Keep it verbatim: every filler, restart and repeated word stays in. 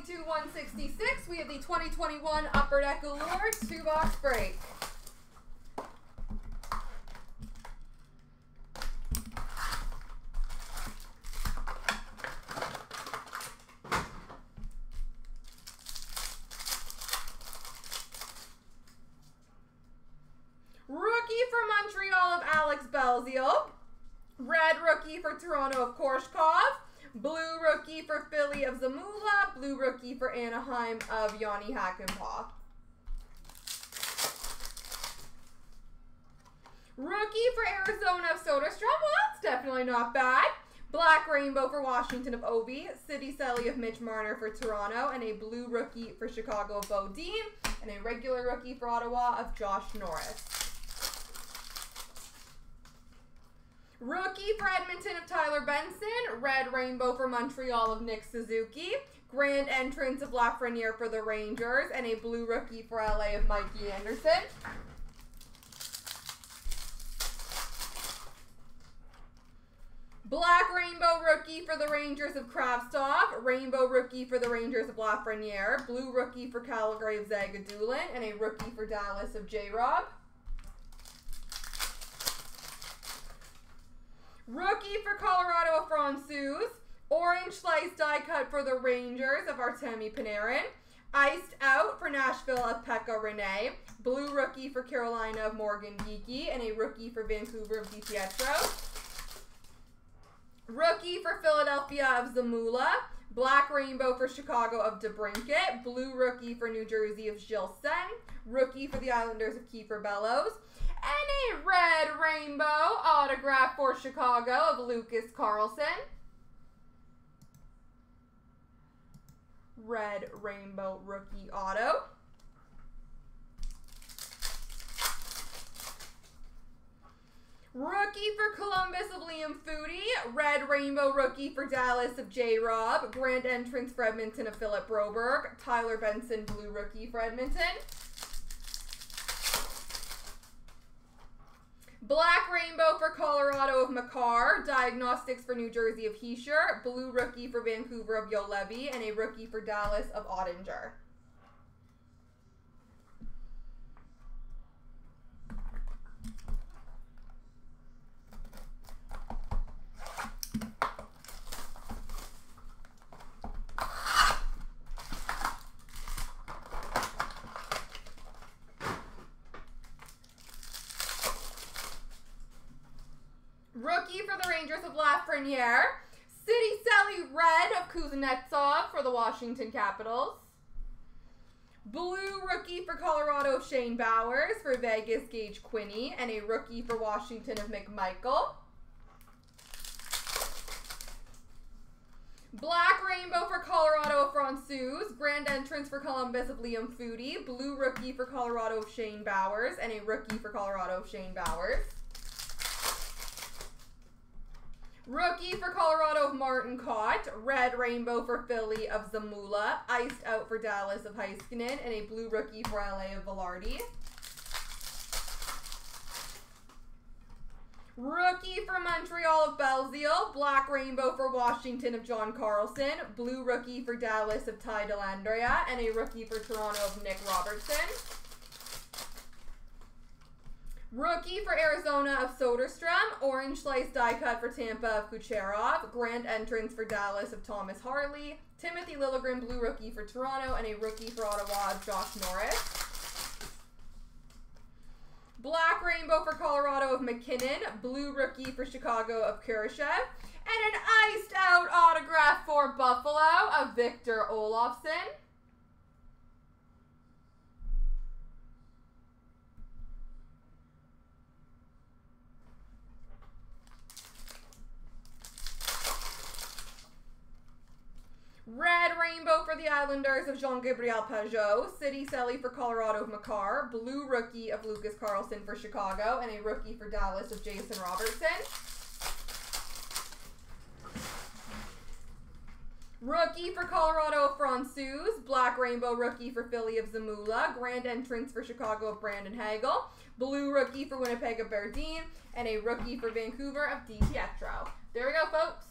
twenty-two one sixty-six, we have the twenty twenty-one Upper Deck Allure two-box break. Alex Belziel, red rookie for Toronto of Korshkov, blue rookie for Philly of Zamula, blue rookie for Anaheim of Yanni Hackenbaugh. Rookie for Arizona of Soderstrom, well that's definitely not bad. Black rainbow for Washington of Obi, City Selly of Mitch Marner for Toronto, and a blue rookie for Chicago of Bo Dean, and a regular rookie for Ottawa of Josh Norris. Rookie for Edmonton of Tyler Benson, red rainbow for Montreal of Nick Suzuki, grand entrance of Lafreniere for the Rangers, and a blue rookie for L A of Mikey Anderson. Black rainbow rookie for the Rangers of Kraftsov, rainbow rookie for the Rangers of Lafreniere, blue rookie for Calgary of Zagadulin, and a rookie for Dallas of J-Rob. Rookie for Colorado of Francouz, orange slice die cut for the Rangers of Artemi Panarin, iced out for Nashville of Pekka Rinne, blue rookie for Carolina of Morgan Geekie, and a rookie for Vancouver of Di Pietro. Rookie for Philadelphia of Zamula, black rainbow for Chicago of DeBrincat, blue rookie for New Jersey of Gilles Senn, rookie for the Islanders of Kiefer Bellows, and a red rainbow autograph for Chicago of Lucas Carlson. Red rainbow rookie auto. Rookie for Columbus of Liam Foudy, red rainbow rookie for Dallas of J-Rob, grand entrance for Edmonton of Philip Broberg, Tyler Benson blue rookie for Edmonton. Black rainbow for Colorado of Makar, diagnostics for New Jersey of Heischer, blue rookie for Vancouver of YoLevy, and a rookie for Dallas of Odinger. Rookie for the Rangers of Lafreniere, City Selly red of Kuznetsov for the Washington Capitals, blue rookie for Colorado of Shane Bowers for Vegas Gage Quinney, and a rookie for Washington of McMichael. Black rainbow for Colorado of Francouz, grand entrance for Columbus of Liam Foudy, blue rookie for Colorado of Shane Bowers, and a rookie for Colorado of Shane Bowers. Rookie for Colorado of Martin Cott, red rainbow for Philly of Zamula, iced out for Dallas of Heiskanen, and a blue rookie for L A of Velarde. Rookie for Montreal of Belziel, black rainbow for Washington of John Carlson, blue rookie for Dallas of Ty Dellandrea, and a rookie for Toronto of Nick Robertson. Rookie for Arizona of Soderstrom, orange slice die cut for Tampa of Kucherov, grand entrance for Dallas of Thomas Harley, Timothy Liljegren blue rookie for Toronto, and a rookie for Ottawa of Josh Norris. Black rainbow for Colorado of McKinnon, blue rookie for Chicago of Kurashev, and an iced out autograph for Buffalo of Victor Olofsson. Red rainbow for the Islanders of Jean-Gabriel Pageau, City Selly for Colorado of Makar, blue rookie of Lucas Carlson for Chicago, and a rookie for Dallas of Jason Robertson. Rookie for Colorado of Francouz, black rainbow rookie for Philly of Zamula, grand entrance for Chicago of Brandon Hagel, blue rookie for Winnipeg of Verdine, and a rookie for Vancouver of Di Pietro. There we go, folks.